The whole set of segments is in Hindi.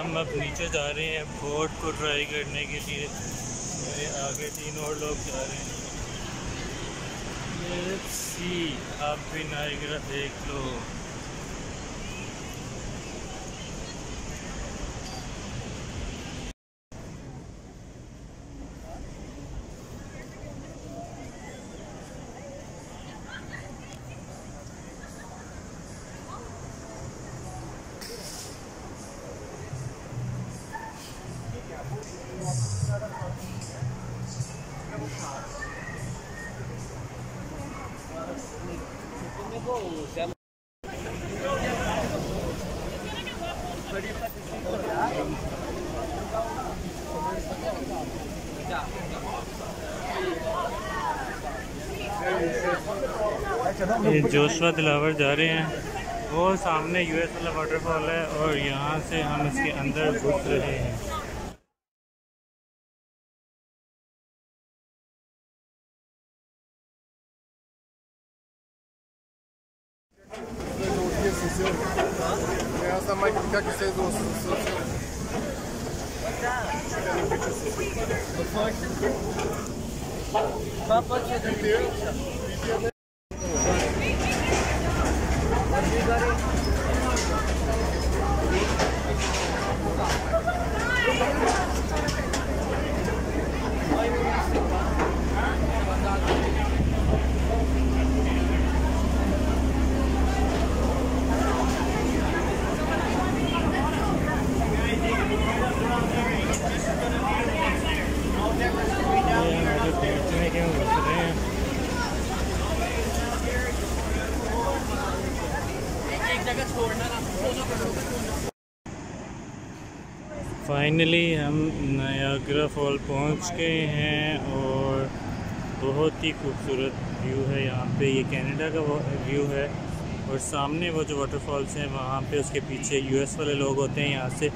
हम अब नीचे जा रहे हैं बोट को ट्राई करने के लिए। मेरे आगे तीन और लोग जा रहे हैं। लेट्स सी, आप भी नायग्रा देख लो। ये जोशवा दिलावर जा रहे हैं, वो सामने यूएस वाला वाटरफॉल है और यहाँ से हम इसके अंदर घुस रहे हैं। फाइनली हम नायग्रा फॉल पहुंच गए हैं और बहुत ही खूबसूरत व्यू है यहाँ पे। ये कनाडा का व्यू है और सामने वो जो वाटरफॉल्स हैं वहाँ पे उसके पीछे यूएस वाले लोग होते हैं। यहाँ से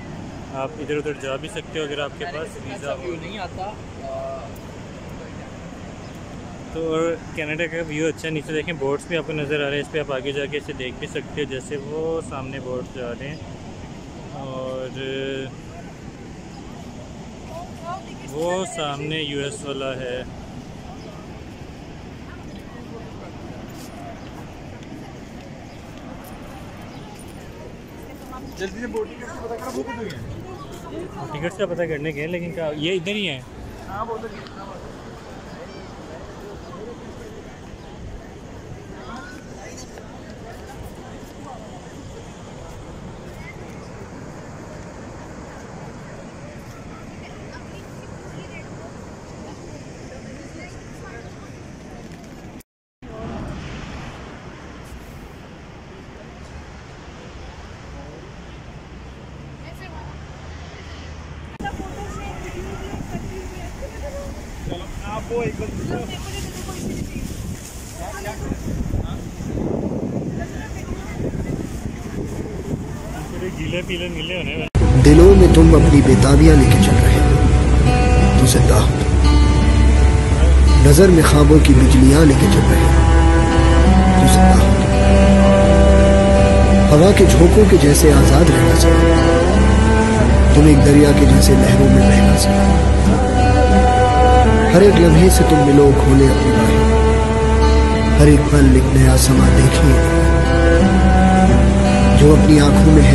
आप इधर उधर जा भी सकते हो अगर आपके पास वीज़ा हो। नहीं आता तो और कनाडा का व्यू अच्छा। नीचे देखें बोट्स भी आपको नज़र आ रहे हैं, इस पर आप आगे जाके इसे देख भी सकते हो। जैसे वो सामने बोट्स जा रहे हैं और वो सामने यूएस वाला है। जल्दी से बोट टिकट पता करना, भूख लगी है। टिकट का पता करने गए लेकिन क्या ये इधर ही है? हाँ वो दिलों में तुम अपनी बेताबियां लेके चल रहे हो, तुझे दाहत नजर में ख्वाबों की बिजलियां लेके चल रहे हो, तुझे दाहत हवा के झोंकों के जैसे आजाद रहना सीखो। तुम एक दरिया के जैसे लहरों में बहना सीखो। हर एक लम्हे से तुम मिलो, खोले अपनी बाहें। हर एक पल एक नया समा देखिए जो अपनी आंखों में है।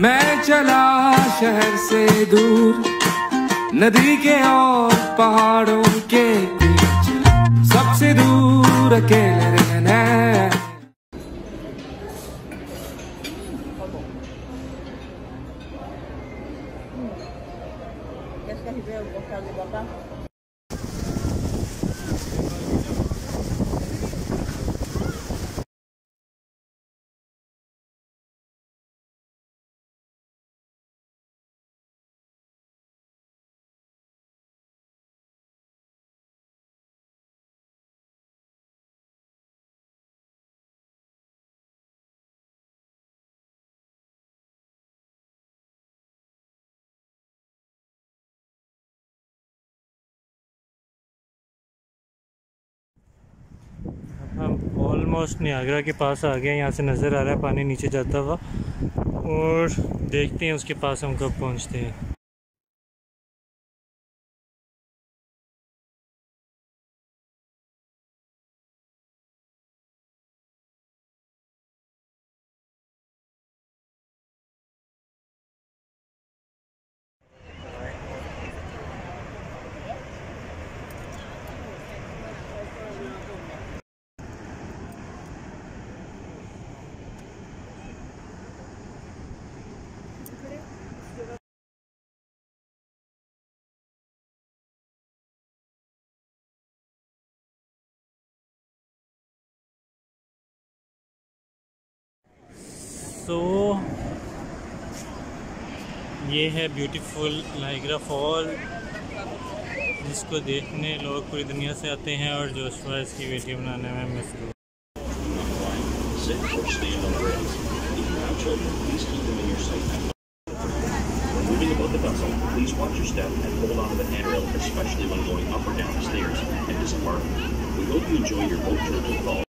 मैं चला शहर से दूर, नदी के और पहाड़ों के बीच, सबसे दूर अकेले रहना। हम ऑलमोस्ट नियाग्रा के पास आ गए। यहाँ से नज़र आ रहा है पानी नीचे जाता हुआ, और देखते हैं उसके पास हम कब पहुँचते हैं। तो ये है ब्यूटीफुल नायग्रा फॉल, जिसको देखने लोग पूरी दुनिया से आते हैं, और जोशुआ इसकी वीडियो बनाने में मशगूल।